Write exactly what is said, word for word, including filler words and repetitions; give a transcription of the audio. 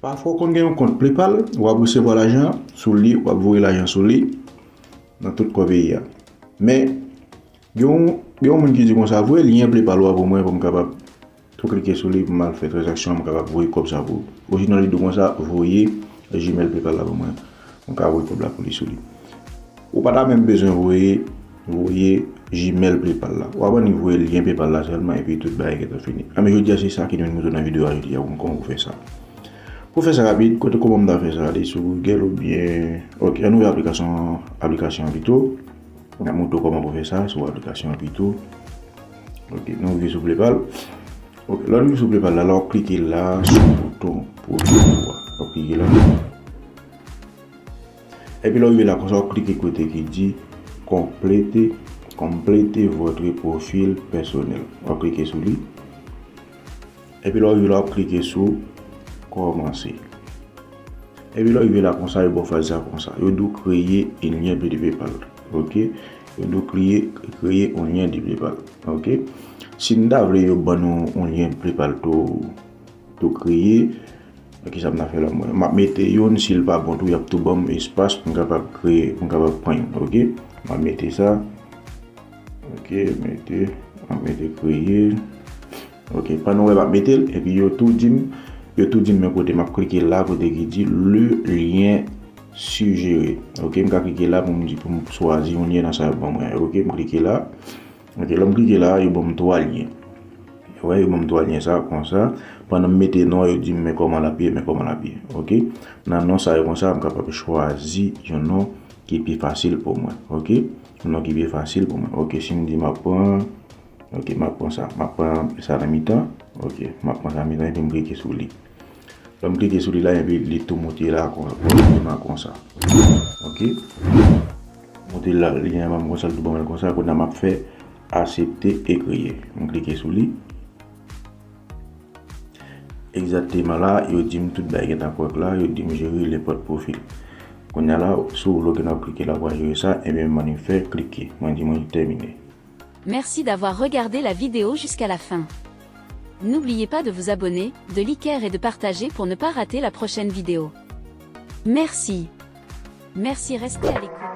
Parfois, quand on a un compte PayPal, on va recevoir l'argent sur lui, on va voir l'argent sur lui dans tout le pays. Mais, il y a des gens qui disent qu'on ça, le lien PayPal pour moi, pour me capable de cliquer sur lui, pour mal faire transaction, pour capable voir comme ça pour. Original de comme ça, voyez Gmail PayPal là pour moi, on capable voir comme là pour lui sur lui. Ou pas même besoin voyez voyez Gmail PayPal là. Ou avant de voir le lien PayPal là seulement et puis tout le bail est fini. Mais je dis c'est ça qui nous montre dans la vidéo aujourd'hui, comment on fait ça. Pour faire ça rapide, quand on va faire ça, aller sur Google ou bien. Ok, une nouvelle application, application Vito. On a montré comment on fait ça sur l'application Vito. Ok, nous venons sur PayPal. Ok, là, nous sur PayPal, là, on clique là sur le bouton pour le voir. On clique là. Et puis là, on vient là, on clique côté qui dit compléter, compléter votre profil personnel. On clique sur lui. Et puis là, on vient là, on clique sur commencer. Et puis là, il veut la conseil pour faire ça comme ça. Il doit créer un lien de PayPal. Ok. Il doit créer créer un lien de PayPal. Ok. Si nous avons un lien PayPal, tout tout créer. Qui ça m'a fait là moi. M'a mettez yon s'il pas bon tout, il y a tout bon espace pour capable créer, pour capable prendre. Ok. M'a mettez ça. Ok. Mettez, m'a mettez créer. Ok. Pas non, m'a mettez et puis yo tout dit. Je tout dit de mon côté, je vais cliquer là côté qui dit le lien suggéré. Ok, je vais cliquer là pour me dire pour me choisir un lien dans sa banque. Ok, je vais cliquer là. Ok, là je clique là, il y a trois liens. Ouais, il y a trois liens ça comme ça. Pendant que je mets non, je dis mais comment la payer, mais comment la payer. Ok, dans non ça comme ça, je suis capable de choisir un nom qui est plus facile pour moi. Ok, un nom qui est plus facile pour moi. Ok, si je dis ma point. Ok, ma prends ça, ma prends ça à mi-temps. Ok, ma prends ça à mi-temps et puis me cliquer sur lui. Je vais cliquer sur lui là et puis il tout monter là comme ça. Ok, monter là, il y a un ça tout bon comme ça. Quand on a fait accepter et créer, je vais cliquer sur lui. Exactement là, il dit tout bagage d'accord là, il dit gérer les portes profil. Quand on a là sur le qu'on a cliqué là pour gérer ça et bien on fait cliquer. On dit on terminé. Merci d'avoir regardé la vidéo jusqu'à la fin. N'oubliez pas de vous abonner, de liker et de partager pour ne pas rater la prochaine vidéo. Merci. Merci, restez à l'écoute.